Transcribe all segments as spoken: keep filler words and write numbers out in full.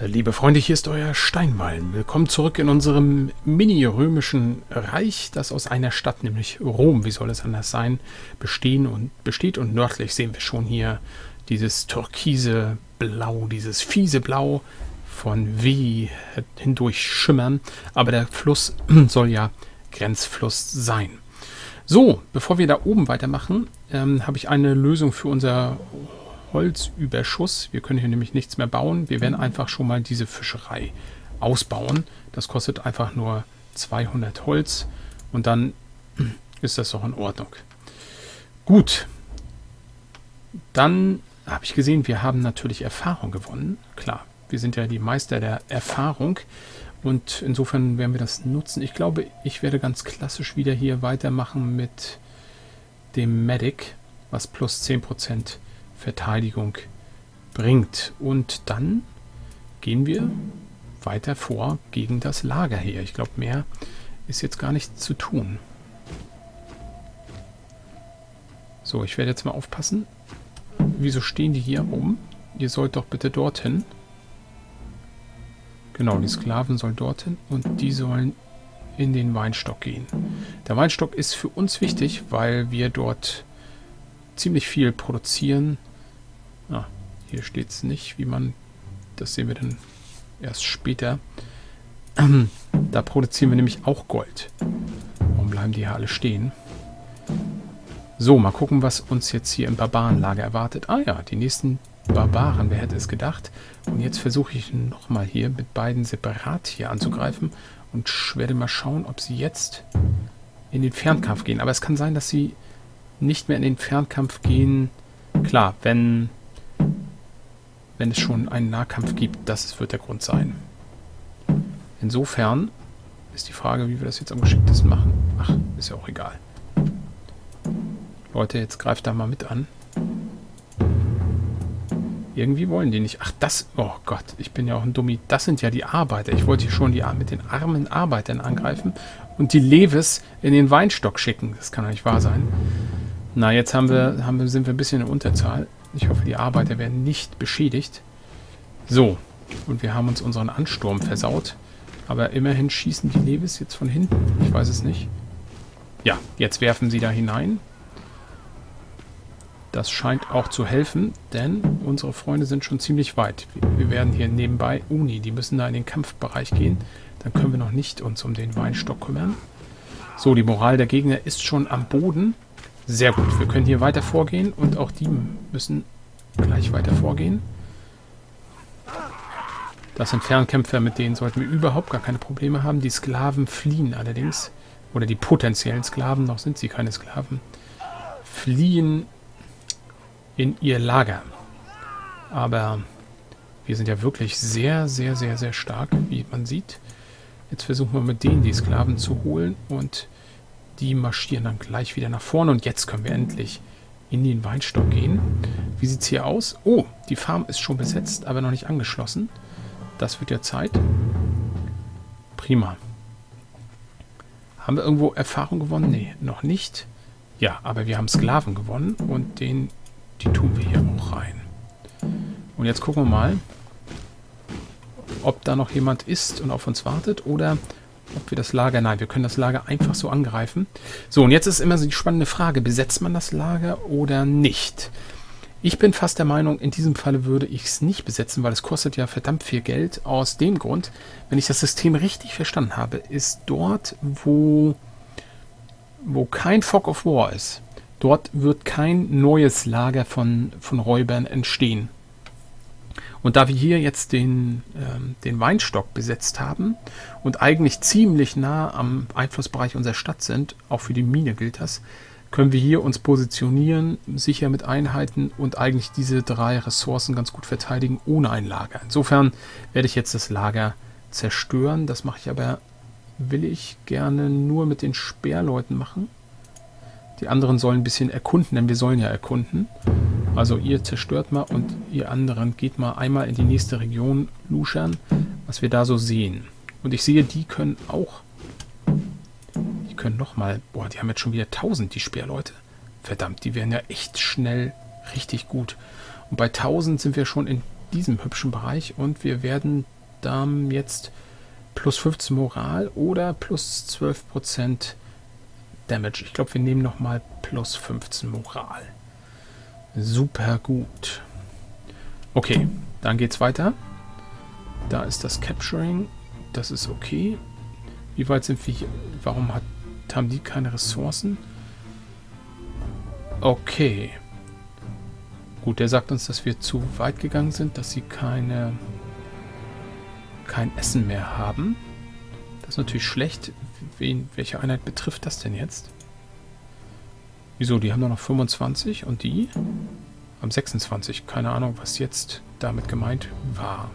Liebe Freunde, hier ist euer Steinwallen. Willkommen zurück in unserem mini-römischen Reich, das aus einer Stadt, nämlich Rom, wie soll es anders sein, bestehen und besteht. Und nördlich sehen wir schon hier dieses türkise Blau, dieses fiese Blau von V hindurch schimmern. Aber der Fluss soll ja Grenzfluss sein. So, bevor wir da oben weitermachen, ähm, habe ich eine Lösung für unser Holzüberschuss. Wir können hier nämlich nichts mehr bauen. Wir werden einfach schon mal diese Fischerei ausbauen. Das kostet einfach nur zweihundert Holz und dann ist das doch in Ordnung. Gut, dann habe ich gesehen, wir haben natürlich Erfahrung gewonnen. Klar, wir sind ja die Meister der Erfahrung und insofern werden wir das nutzen. Ich glaube, ich werde ganz klassisch wieder hier weitermachen mit dem Medic, was plus zehn Prozent Verteidigung bringt. Und dann gehen wir weiter vor gegen das Lager her. Ich glaube, mehr ist jetzt gar nicht zu tun. So, ich werde jetzt mal aufpassen. Wieso stehen die hier rum? Ihr sollt doch bitte dorthin. Genau, die Sklaven sollen dorthin und die sollen in den Weinstock gehen. Der Weinstock ist für uns wichtig, weil wir dort ziemlich viel produzieren. Ah, hier steht es nicht, wie man, das sehen wir dann erst später. Da produzieren wir nämlich auch Gold. Warum bleiben die hier alle stehen? So, mal gucken, was uns jetzt hier im Barbarenlager erwartet. Ah ja, die nächsten Barbaren, wer hätte es gedacht. Und jetzt versuche ich nochmal hier mit beiden separat hier anzugreifen und werde mal schauen, ob sie jetzt in den Fernkampf gehen. Aber es kann sein, dass sie nicht mehr in den Fernkampf gehen. Klar, wenn, wenn es schon einen Nahkampf gibt, das wird der Grund sein. Insofern ist die Frage, wie wir das jetzt am geschicktesten machen. Ach, ist ja auch egal. Leute, jetzt greift da mal mit an. Irgendwie wollen die nicht. Ach, das... Oh Gott, ich bin ja auch ein Dummi. Das sind ja die Arbeiter. Ich wollte hier schon die mit den armen Arbeitern angreifen und die Leves in den Weinstock schicken. Das kann doch nicht wahr sein. Na, jetzt haben wir, haben wir, sind wir ein bisschen in Unterzahl. Ich hoffe, die Arbeiter werden nicht beschädigt. So, und wir haben uns unseren Ansturm versaut. Aber immerhin schießen die Levis jetzt von hinten. Ich weiß es nicht. Ja, jetzt werfen sie da hinein. Das scheint auch zu helfen, denn unsere Freunde sind schon ziemlich weit. Wir werden hier nebenbei... Oh nee, die müssen da in den Kampfbereich gehen. Dann können wir noch nicht uns um den Weinstock kümmern. So, die Moral der Gegner ist schon am Boden. Sehr gut, wir können hier weiter vorgehen und auch die müssen gleich weiter vorgehen. Das sind Fernkämpfer, mit denen sollten wir überhaupt gar keine Probleme haben. Die Sklaven fliehen allerdings, oder die potenziellen Sklaven, noch sind sie keine Sklaven, fliehen in ihr Lager. Aber wir sind ja wirklich sehr, sehr, sehr, sehr stark, wie man sieht. Jetzt versuchen wir mit denen die Sklaven zu holen und die marschieren dann gleich wieder nach vorne. Und jetzt können wir endlich in den Weinstock gehen. Wie sieht es hier aus? Oh, die Farm ist schon besetzt, aber noch nicht angeschlossen. Das wird ja Zeit. Prima. Haben wir irgendwo Erfahrung gewonnen? Nee, noch nicht. Ja, aber wir haben Sklaven gewonnen. Und den, die tun wir hier auch rein. Und jetzt gucken wir mal, ob da noch jemand ist und auf uns wartet. Oder... ob wir das Lager... Nein, wir können das Lager einfach so angreifen. So, und jetzt ist immer so die spannende Frage. Besetzt man das Lager oder nicht? Ich bin fast der Meinung, in diesem Falle würde ich es nicht besetzen, weil es kostet ja verdammt viel Geld. Aus dem Grund, wenn ich das System richtig verstanden habe, ist dort, wo, wo kein Fog of War ist, dort wird kein neues Lager von, von Räubern entstehen. Und da wir hier jetzt den, ähm, den Weinstock besetzt haben und eigentlich ziemlich nah am Einflussbereich unserer Stadt sind, auch für die Mine gilt das, können wir hier uns positionieren, sicher mit Einheiten und eigentlich diese drei Ressourcen ganz gut verteidigen ohne ein Lager. Insofern werde ich jetzt das Lager zerstören. Das mache ich aber, will ich gerne nur mit den Speerleuten machen. Die anderen sollen ein bisschen erkunden, denn wir sollen ja erkunden. Also ihr zerstört mal und ihr anderen geht mal einmal in die nächste Region luschern, was wir da so sehen. Und ich sehe, die können auch, die können nochmal, boah, die haben jetzt schon wieder tausend, die Speerleute. Verdammt, die werden ja echt schnell richtig gut. Und bei tausend sind wir schon in diesem hübschen Bereich und wir werden dann jetzt plus fünfzehn Moral oder plus zwölf Prozent Damage. Ich glaube, wir nehmen nochmal plus fünfzehn Moral. Super gut. Okay, dann geht's weiter. Da ist das Capturing. Das ist okay. Wie weit sind wir hier? Warum hat, haben die keine Ressourcen? Okay. Gut, der sagt uns, dass wir zu weit gegangen sind, dass sie keine, kein Essen mehr haben. Das ist natürlich schlecht. Wen, welche Einheit betrifft das denn jetzt? Wieso, die haben doch noch fünfundzwanzig und die haben sechsundzwanzig. Keine Ahnung, was jetzt damit gemeint war.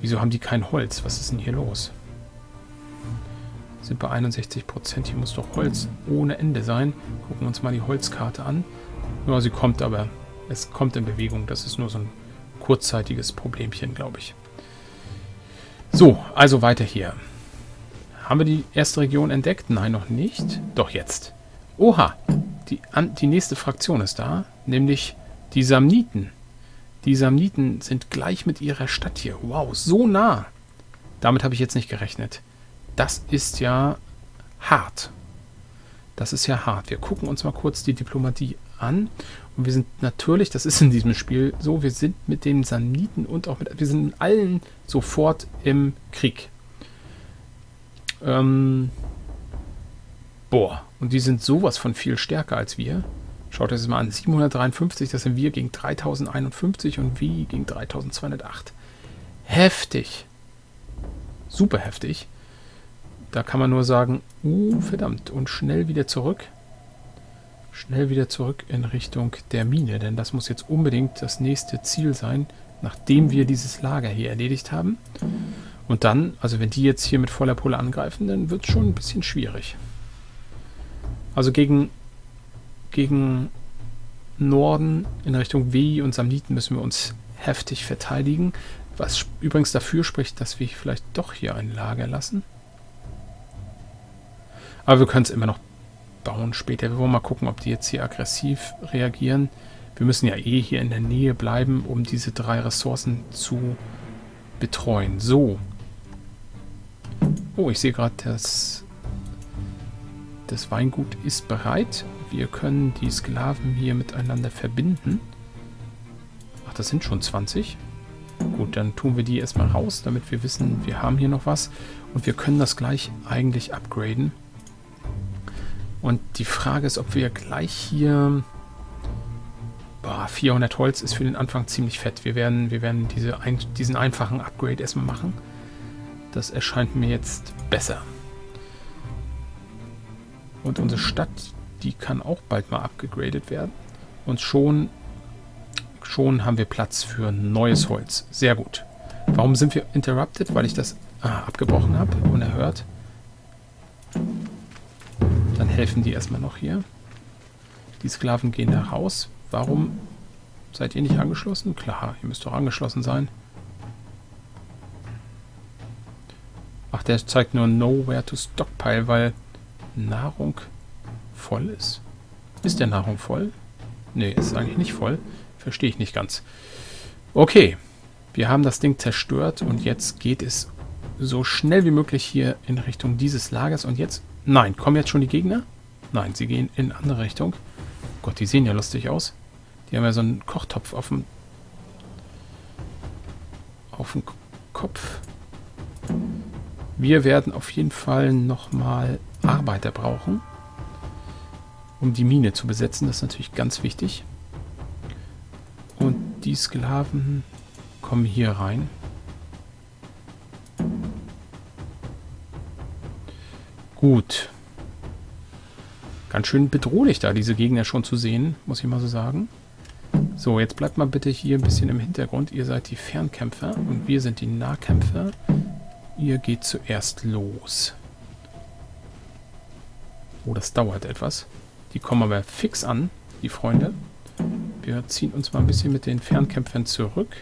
Wieso haben die kein Holz? Was ist denn hier los? Sind bei einundsechzig Prozent. Hier muss doch Holz ohne Ende sein. Gucken wir uns mal die Holzkarte an. Ja, sie kommt aber. Es kommt in Bewegung. Das ist nur so ein kurzzeitiges Problemchen, glaube ich. So, also weiter hier. Haben wir die erste Region entdeckt? Nein, noch nicht. Doch jetzt. Oha, die, an, die nächste Fraktion ist da, nämlich die Samniten. Die Samniten sind gleich mit ihrer Stadt hier. Wow, so nah. Damit habe ich jetzt nicht gerechnet. Das ist ja hart. Das ist ja hart. Wir gucken uns mal kurz die Diplomatie an. Und wir sind natürlich, das ist in diesem Spiel so, wir sind mit den Samniten und auch mit, wir sind mit allen sofort im Krieg. Ähm, boah, und die sind sowas von viel stärker als wir. Schaut euch das mal an, siebenhundertdreiundfünfzig, das sind wir gegen dreitausendeinundfünfzig und wir gegen dreitausendzweihundertacht. Heftig. Super heftig. Da kann man nur sagen, uh, verdammt, und schnell wieder zurück. Schnell wieder zurück in Richtung der Mine, denn das muss jetzt unbedingt das nächste Ziel sein, nachdem wir dieses Lager hier erledigt haben. Und dann, also wenn die jetzt hier mit voller Pulle angreifen, dann wird es schon ein bisschen schwierig. Also gegen, gegen Norden in Richtung Veii und Samniten müssen wir uns heftig verteidigen. Was übrigens dafür spricht, dass wir vielleicht doch hier ein Lager lassen. Aber wir können es immer noch bauen später. Wir wollen mal gucken, ob die jetzt hier aggressiv reagieren. Wir müssen ja eh hier in der Nähe bleiben, um diese drei Ressourcen zu betreuen. So. Oh, ich sehe gerade, das, das Weingut ist bereit. Wir können die Sklaven hier miteinander verbinden. Ach, das sind schon zwanzig. Gut, dann tun wir die erstmal raus, damit wir wissen, wir haben hier noch was. Und wir können das gleich eigentlich upgraden. Und die Frage ist, ob wir gleich hier... Boah, vierhundert Holz ist für den Anfang ziemlich fett. Wir werden, wir werden diese ein, diesen einfachen Upgrade erstmal machen. Das erscheint mir jetzt besser. Und unsere Stadt, die kann auch bald mal abgegradet werden. Und schon, schon haben wir Platz für neues Holz. Sehr gut. Warum sind wir interrupted? Weil ich das ah, abgebrochen habe, unerhört. Dann helfen die erstmal noch hier. Die Sklaven gehen da raus. Warum seid ihr nicht angeschlossen? Klar, ihr müsst doch angeschlossen sein. Ach, der zeigt nur Nowhere to Stockpile, weil Nahrung voll ist. Ist der Nahrung voll? Nee, ist eigentlich nicht voll. Verstehe ich nicht ganz. Okay, wir haben das Ding zerstört und jetzt geht es so schnell wie möglich hier in Richtung dieses Lagers. Und jetzt, nein, kommen jetzt schon die Gegner? Nein, sie gehen in eine andere Richtung. Gott, die sehen ja lustig aus. Die haben ja so einen Kochtopf auf dem, auf dem Kopf. Wir werden auf jeden Fall nochmal Arbeiter brauchen, um die Mine zu besetzen. Das ist natürlich ganz wichtig. Und die Sklaven kommen hier rein. Gut. Ganz schön bedrohlich da, diese Gegner schon zu sehen, muss ich mal so sagen. So, jetzt bleibt mal bitte hier ein bisschen im Hintergrund. Ihr seid die Fernkämpfer und wir sind die Nahkämpfer. Ihr geht zuerst los. Oh, das dauert etwas. Die kommen aber fix an, die Freunde. Wir ziehen uns mal ein bisschen mit den Fernkämpfern zurück.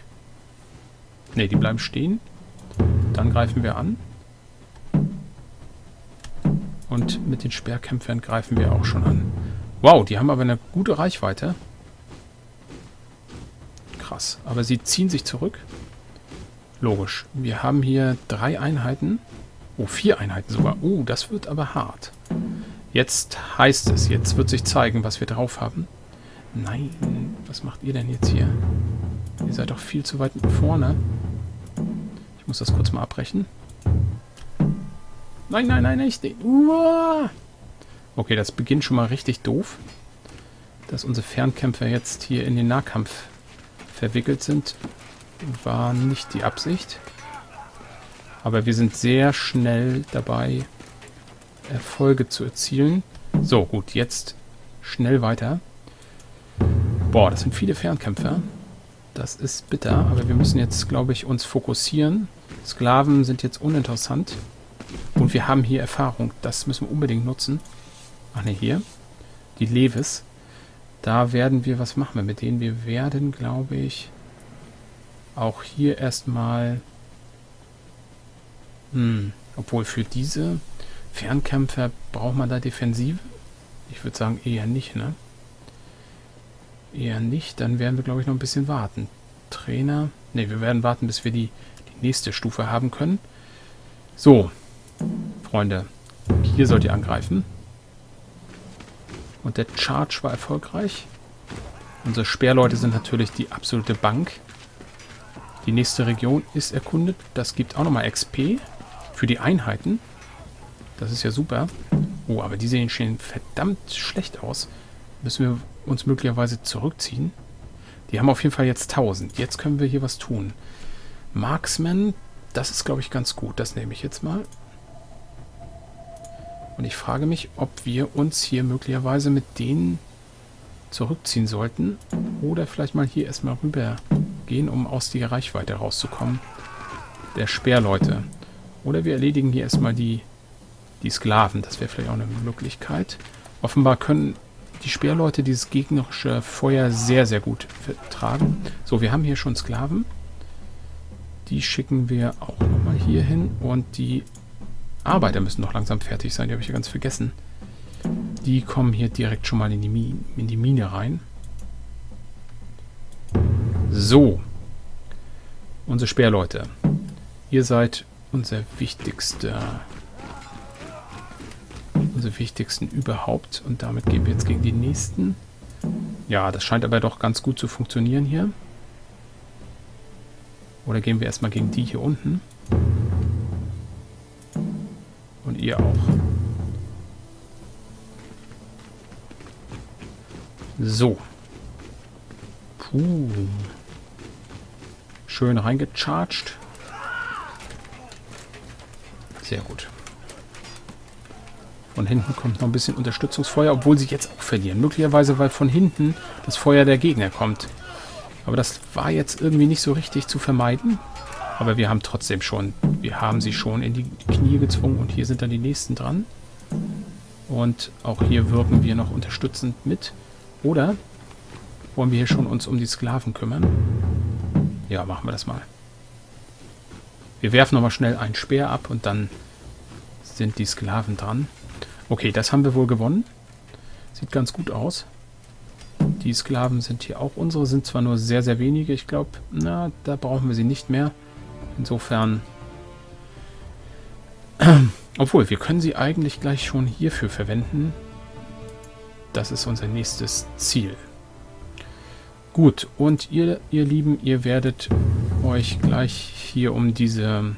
Ne, die bleiben stehen. Dann greifen wir an. Und mit den Speerkämpfern greifen wir auch schon an. Wow, die haben aber eine gute Reichweite. krass. Aber sie ziehen sich zurück. Logisch. Wir haben hier drei Einheiten. Oh, vier Einheiten sogar. Oh, das wird aber hart. Jetzt heißt es, jetzt wird sich zeigen, was wir drauf haben. Nein, was macht ihr denn jetzt hier? Ihr seid doch viel zu weit vorne. Ich muss das kurz mal abbrechen. Nein, nein, nein, nicht. Uah. Okay, das beginnt schon mal richtig doof. Dass unsere Fernkämpfer jetzt hier in den Nahkampf verwickelt sind, war nicht die Absicht. Aber wir sind sehr schnell dabei, Erfolge zu erzielen. So, gut, jetzt schnell weiter. Boah, das sind viele Fernkämpfer. Das ist bitter, aber wir müssen jetzt, glaube ich, uns fokussieren. Sklaven sind jetzt uninteressant. Und wir haben hier Erfahrung. Das müssen wir unbedingt nutzen. Ach ne, hier. Die Leves. Da werden wir, was machen wir mit denen? Wir werden, glaube ich, auch hier erstmal... Hm, obwohl für diese... Fernkämpfer, braucht man da Defensive? Ich würde sagen, eher nicht, ne? Eher nicht. Dann werden wir, glaube ich, noch ein bisschen warten. Trainer. Ne, wir werden warten, bis wir die, die nächste Stufe haben können. So, Freunde. Hier sollt ihr angreifen. Und der Charge war erfolgreich. Unsere Speerleute sind natürlich die absolute Bank. Die nächste Region ist erkundet. Das gibt auch nochmal X P für die Einheiten. Das ist ja super. Oh, aber die sehen schon verdammt schlecht aus. Müssen wir uns möglicherweise zurückziehen? Die haben auf jeden Fall jetzt tausend. Jetzt können wir hier was tun. Marksman, das ist, glaube ich, ganz gut. Das nehme ich jetzt mal. Und ich frage mich, ob wir uns hier möglicherweise mit denen zurückziehen sollten. Oder vielleicht mal hier erstmal rüber gehen, um aus der Reichweite rauszukommen. Der Speerleute. Oder wir erledigen hier erstmal die... Die Sklaven, das wäre vielleicht auch eine Möglichkeit. Offenbar können die Speerleute dieses gegnerische Feuer sehr, sehr gut vertragen. So, wir haben hier schon Sklaven. Die schicken wir auch nochmal hier hin. Und die Arbeiter müssen noch langsam fertig sein. Die habe ich ja ganz vergessen. Die kommen hier direkt schon mal in die, Mine, in die Mine rein. So. Unsere Speerleute. Ihr seid unser wichtigster... unsere wichtigsten überhaupt. Und damit gehen wir jetzt gegen die nächsten. Ja, das scheint aber doch ganz gut zu funktionieren hier. Oder gehen wir erstmal gegen die hier unten. Und ihr auch. So. Puh. Schön reingecharged. Sehr gut. Von hinten kommt noch ein bisschen Unterstützungsfeuer, obwohl sie jetzt auch verlieren. Möglicherweise, weil von hinten das Feuer der Gegner kommt. Aber das war jetzt irgendwie nicht so richtig zu vermeiden. Aber wir haben trotzdem schon, wir haben sie schon in die Knie gezwungen. Und hier sind dann die nächsten dran. Und auch hier wirken wir noch unterstützend mit. Oder wollen wir hier schon uns um die Sklaven kümmern? Ja, machen wir das mal. Wir werfen nochmal schnell einen Speer ab und dann sind die Sklaven dran. Okay, das haben wir wohl gewonnen. Sieht ganz gut aus. Die Sklaven sind hier auch unsere. Sind zwar nur sehr, sehr wenige. Ich glaube, na, da brauchen wir sie nicht mehr. Insofern... Obwohl, wir können sie eigentlich gleich schon hierfür verwenden. Das ist unser nächstes Ziel. Gut, und ihr, ihr Lieben, ihr werdet euch gleich hier um diese...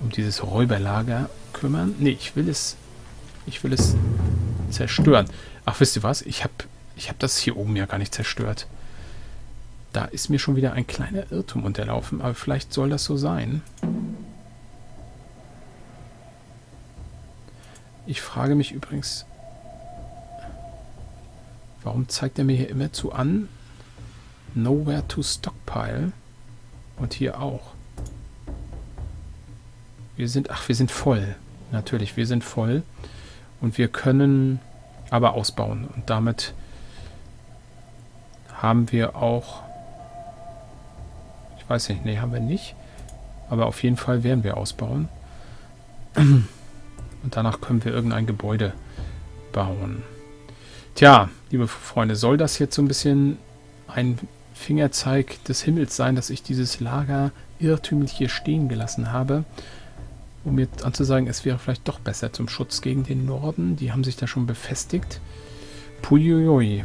um dieses Räuberlager kümmern. Ne, ich will es... Ich will es zerstören. Ach, wisst ihr was? Ich habe ich hab das hier oben ja gar nicht zerstört. Da ist mir schon wieder ein kleiner Irrtum unterlaufen. Aber vielleicht soll das so sein. Ich frage mich übrigens, warum zeigt er mir hier immerzu an? Nowhere to stockpile. Und hier auch. Wir sind, ach, wir sind voll. Natürlich, wir sind voll. Und wir können aber ausbauen. Und damit haben wir auch... Ich weiß nicht. Nee, haben wir nicht. Aber auf jeden Fall werden wir ausbauen. Und danach können wir irgendein Gebäude bauen. Tja, liebe Freunde, soll das jetzt so ein bisschen ein Fingerzeig des Himmels sein, dass ich dieses Lager irrtümlich hier stehen gelassen habe, um mir anzusagen, es wäre vielleicht doch besser zum Schutz gegen den Norden. Die haben sich da schon befestigt. Puiuiui.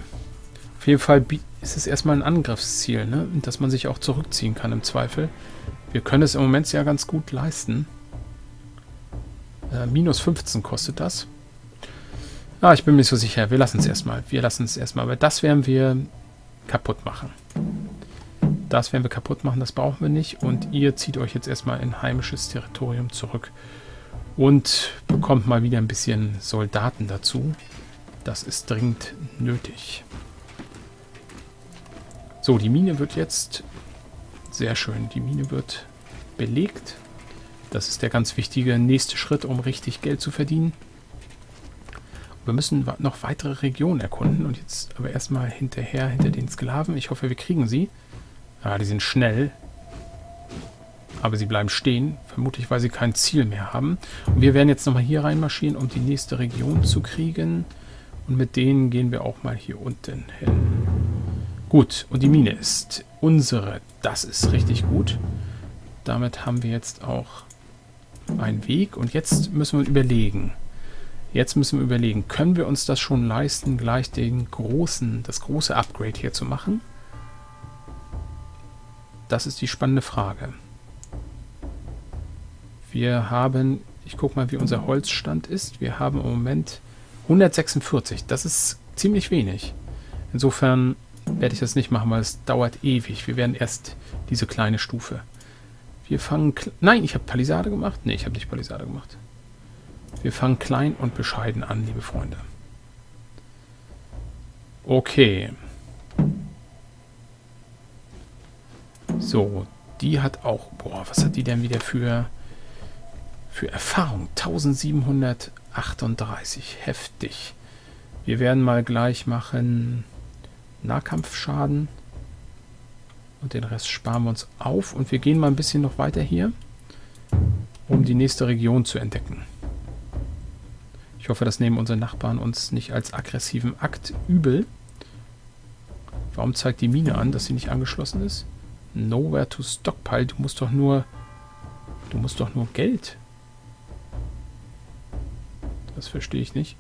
Auf jeden Fall ist es erstmal ein Angriffsziel, ne? Dass man sich auch zurückziehen kann im Zweifel. Wir können es im Moment ja ganz gut leisten. Äh, minus fünfzehn kostet das. Ah, ich bin mir nicht so sicher. Wir lassen es erstmal. Wir lassen es erstmal. Aber das werden wir kaputt machen. Das werden wir kaputt machen. Das brauchen wir nicht. Und ihr zieht euch jetzt erstmal in heimisches Territorium zurück. Und bekommt mal wieder ein bisschen Soldaten dazu. Das ist dringend nötig. So, die Mine wird jetzt... Sehr schön. Die Mine wird belegt. Das ist der ganz wichtige nächste Schritt, um richtig Geld zu verdienen. Wir müssen noch weitere Regionen erkunden. Und jetzt aber erstmal hinterher, hinter den Sklaven. Ich hoffe, wir kriegen sie. Ah, die sind schnell. Aber sie bleiben stehen. Vermutlich, weil sie kein Ziel mehr haben. Und wir werden jetzt nochmal hier reinmarschieren, um die nächste Region zu kriegen. Und mit denen gehen wir auch mal hier unten hin. Gut, und die Mine ist unsere. Das ist richtig gut. Damit haben wir jetzt auch einen Weg. Und jetzt müssen wir überlegen. Jetzt müssen wir überlegen, können wir uns das schon leisten, gleich den großen, das große Upgrade hier zu machen? Das ist die spannende Frage. Wir haben, ich gucke mal, wie unser Holzstand ist. Wir haben im Moment hundertsechsundvierzig. Das ist ziemlich wenig. Insofern werde ich das nicht machen, weil es dauert ewig. Wir werden erst diese kleine Stufe. Wir fangen... Nein, ich habe Palisade gemacht. Nee, ich habe nicht Palisade gemacht. Wir fangen klein und bescheiden an, liebe Freunde. Okay. So, die hat auch... Boah, was hat die denn wieder für... Für Erfahrung? siebzehnhundertachtunddreißig. Heftig. Wir werden mal gleich machen... Nahkampfschaden. Und den Rest sparen wir uns auf. Und wir gehen mal ein bisschen noch weiter hier, um die nächste Region zu entdecken. Ich hoffe, das nehmen unsere Nachbarn uns nicht als aggressiven Akt übel. Warum zeigt die Mine an, dass sie nicht angeschlossen ist? Nowhere to stockpile. Du musst doch nur... Du musst doch nur Geld. Das verstehe ich nicht.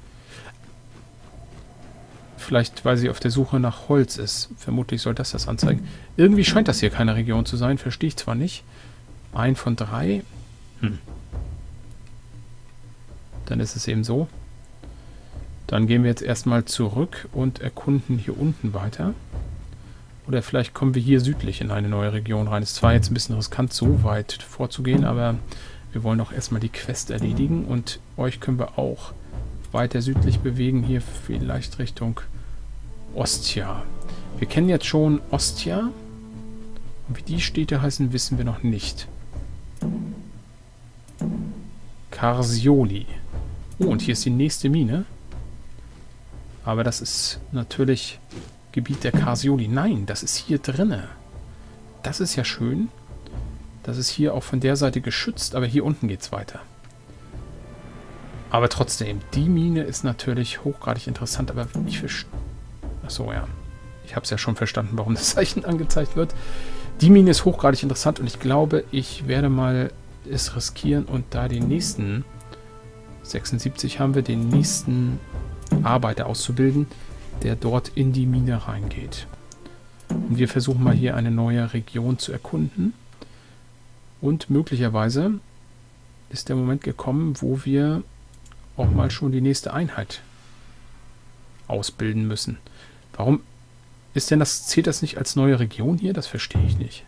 Vielleicht, weil sie auf der Suche nach Holz ist. Vermutlich soll das das anzeigen. Irgendwie scheint das hier keine Region zu sein. Verstehe ich zwar nicht. Ein von drei. Hm. Dann ist es eben so. Dann gehen wir jetzt erstmal zurück und erkunden hier unten weiter. Oder vielleicht kommen wir hier südlich in eine neue Region rein. Ist zwar jetzt ein bisschen riskant, so weit vorzugehen, aber wir wollen doch erstmal die Quest erledigen. Und euch können wir auch weiter südlich bewegen. Hier vielleicht Richtung Ostia. Wir kennen jetzt schon Ostia. Und wie die Städte heißen, wissen wir noch nicht. Carsioli. Oh, und hier ist die nächste Mine. Aber das ist natürlich Gebiet der Carsioli. Nein, das ist hier drinne. Das ist ja schön. Das ist hier auch von der Seite geschützt, aber hier unten geht es weiter. Aber trotzdem, die Mine ist natürlich hochgradig interessant, aber ich verstehe... Achso, ja. Ich habe es ja schon verstanden, warum das Zeichen angezeigt wird. Die Mine ist hochgradig interessant und ich glaube, ich werde mal es riskieren und da den nächsten... sechsundsiebzig haben wir, den nächsten Arbeiter auszubilden, der dort in die Mine reingeht. Und wir versuchen mal hier eine neue Region zu erkunden. Und möglicherweise ist der Moment gekommen, wo wir... auch mal schon die nächste Einheit ausbilden müssen. Warum ist denn das, zählt das nicht als neue Region hier? Das verstehe ich nicht.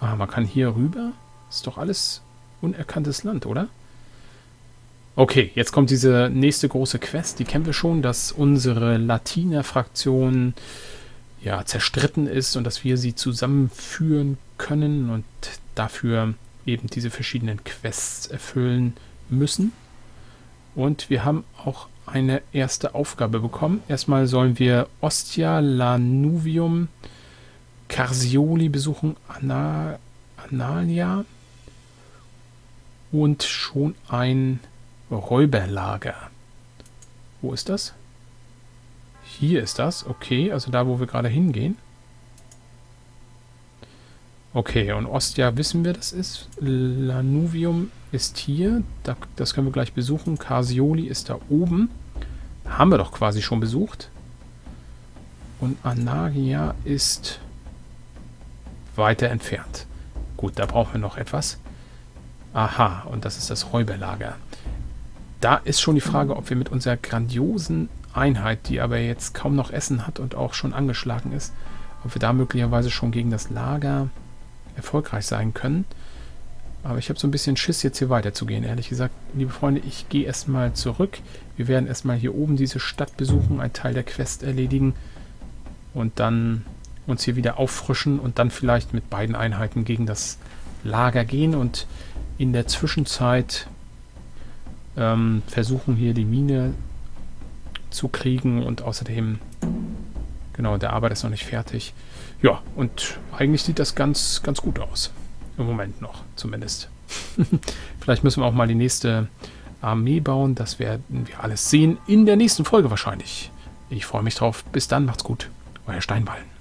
Ah, man kann hier rüber? Ist doch alles unerkanntes Land, oder? Okay, jetzt kommt diese nächste große Quest. Die kennen wir schon, dass unsere Latiner-Fraktion ja zerstritten ist und dass wir sie zusammenführen können und dafür eben diese verschiedenen Quests erfüllen müssen. Und wir haben auch eine erste Aufgabe bekommen. Erstmal sollen wir Ostia, Lanuvium, Carsioli besuchen, Ana, Anagia und schon ein Räuberlager. Wo ist das? Hier ist das. Okay, also da, wo wir gerade hingehen. Okay, und Ostia wissen wir, das ist. Lanuvium ist hier. Das können wir gleich besuchen. Carsioli ist da oben. Haben wir doch quasi schon besucht. Und Anagia ist weiter entfernt. Gut, da brauchen wir noch etwas. Aha, und das ist das Räuberlager. Da ist schon die Frage, ob wir mit unserer grandiosen Einheit, die aber jetzt kaum noch Essen hat und auch schon angeschlagen ist, ob wir da möglicherweise schon gegen das Lager erfolgreich sein können. Aber ich habe so ein bisschen Schiss, jetzt hier weiterzugehen. Ehrlich gesagt, liebe Freunde, ich gehe erstmal zurück. Wir werden erstmal hier oben diese Stadt besuchen, einen Teil der Quest erledigen und dann uns hier wieder auffrischen und dann vielleicht mit beiden Einheiten gegen das Lager gehen und in der Zwischenzeit ähm, versuchen, hier die Mine zu kriegen und außerdem, genau, der Arbeit ist noch nicht fertig. Ja, und eigentlich sieht das ganz, ganz gut aus. Im Moment noch, zumindest. Vielleicht müssen wir auch mal die nächste Armee bauen. Das werden wir alles sehen in der nächsten Folge wahrscheinlich. Ich freue mich drauf. Bis dann, macht's gut. Euer Steinwallen.